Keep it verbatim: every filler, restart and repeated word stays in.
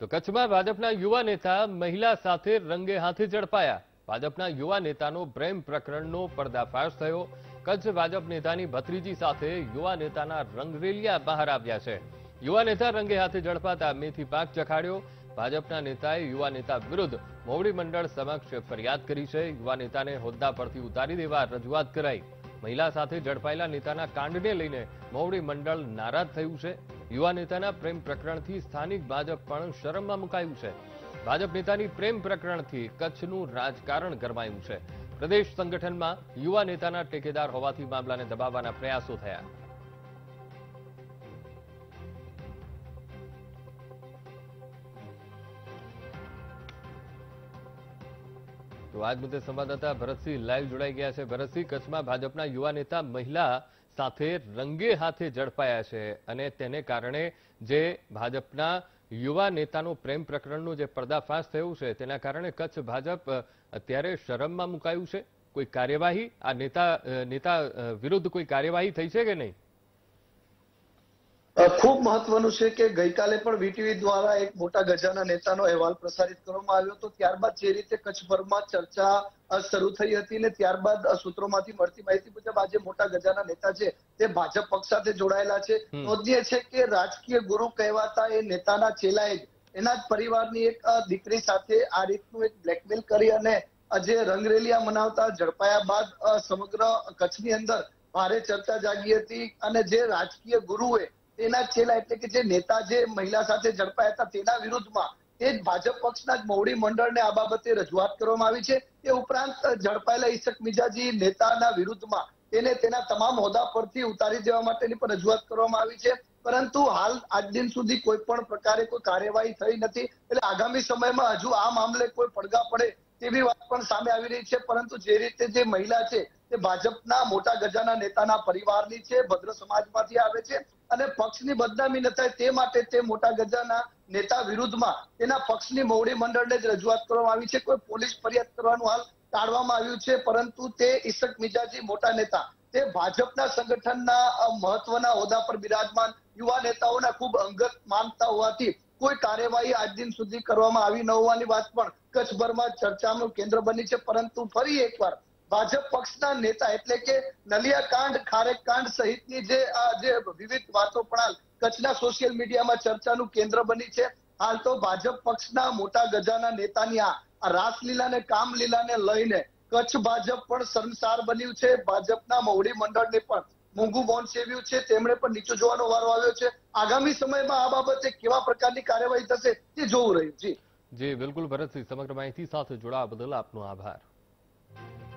તો કચ્છમાં ભાજપના યુવા નેતા મહિલા સાથે રંગે હાથે ઝડપાયા। ભાજપના યુવા નેતાનો પ્રેમ પ્રકરણનો પર્દાફાશ થયો। કચ્છ ભાજપ નેતાની ભત્રીજી સાથે યુવા નેતાના રંગરેલિયા બહાર આવ્યા છે। યુવા નેતા રંગે હાથે ઝડપાતા મેથી પાક ચખાડ્યો। ભાજપના નેતાએ યુવા નેતા વિરુદ્ધ મોવડી મંડળ સમક્ષ ફરિયાદ કરી છે। યુવા નેતાને હોદ્દા પરથી ઉતારી દેવા રજૂઆત કરાઈ। महिला साथे झड़पायेला नेताना कांडने लईने मोवडी मंडल नाराज थयुं छे। युवा नेताना प्रेम प्रकरणथी स्थानिक भाजप पण शरममां मुकायुं छे। भाजप नेतानी प्रेम प्रकरणथी कच्छनुं राजकारण गरमायुं छे। प्रदेश संगठनमां युवा नेताना टेकेदार होवाथी मामलाने दबाववाना प्रयासो थया। तो आज मुद्दे संवाददाता भरतसिंह लाइव जोड़ाई गया है। भरतसिंह, कच्छ में भाजपा युवा नेता महिला साथ रंगे हाथे झड़पाया है अने तेने कारणे जे भाजपा युवा नेता प्रेम प्रकरण जो पर्दाफाश थयो छे तेना कारणे कच्छ भाजप अत्यारे शरम में मुकायु है। कोई कार्यवाही आ नेता नेता विरुद्ध कोई कार्यवाही थई है कि नहीं? खूब महत्वनुं छे के गईकाले पण वीटीवी द्वारा एक मोटा गजाना नेतानो अहेवाल प्रसारित करवामां आव्यो तो त्यारबाद जे रीते कच्छभरमां चर्चा शरू थई हती ने त्यारबाद सूत्रोमांथी मळती माहिती मुजब आज मोटा गजाना नेता छे ते भाजप पक्ष साथे जोडायेला छे। नोंधनीय छे के राजकीय गुरु कहेवाता ए नेताना चेलाए एना ज परिवारनी एक दीकरी साथे आ रीतनुं एक ब्लेकमेल करी अने जे रंगरेलिया मनावता झड़पाया बाद समग्र कच्छनी अंदर भारे चर्चा जागी हती अने जे राजकीय गुरुए ઉતારી દેવા માટેની પણ રજૂઆત કરવામાં આવી છે, પરંતુ હાલ આજ દિન સુધી કોઈ પણ પ્રકારે કોઈ કાર્યવાહી થઈ નથી। એટલે આગામી સમયમાં હજુ આ મામલે કોઈ પડઘા પડે તેવી વાત પણ સામે આવી રહી છે। પરંતુ જે રીતે જે મહિલા છે भाजपना मोटा गजाना नेताना परिवारनी छे, भद्र समाजमांथी आवे छे अने पक्षनी बदनामी न थाय ते माटे ते मोटा गजाना नेता विरुद्धमां तेना पक्षनी मोवडी मंडळने ज रजूआत करवामां आवी छे। कोई पोलीस फरियाद करवानुं हाल टाळवामां आव्युं छे, परंतु ते ईसक मिजाजी मोटा नेता ते भाजपना संगठनना महत्वना होद्दा पर बिराजमान युवा नेताओना खूब अंगत मानता होवाथी कोई कार्यवाही आज दिन सुधी करवामां आवी न होवानी वात पण कच्छभरमां चर्चानुं केंद्र बनी छे। परंतु फरी एकवार भाजप पक्षना नेता एटले के नलिया कांड, खारेक कांड सहितनी जे जे विविध वातो पण कच्छना सोशियल मीडिया में चर्चानु केंद्र बनी छे। हाल तो भाजप पक्षना मोटा गजाना नेतानी आ रासलीला ने कामलीला ने लईने कच्छ भाजप पण शर्मसार बन्युं छे। भाजपना मोवडी मंडळने पण मूंगुं मौन सेव्युं छे, तेमणे पण नीचे जोवानो वारो आव्यो छे। आगामी समयमां आ बाबते केवा प्रकारनी कार्यवाही थशे ते जोवुं रह्युं। जी जी बिल्कुल भरतसिंह, समग्र माहिती साथे जोडावा बदल आपनो आभार।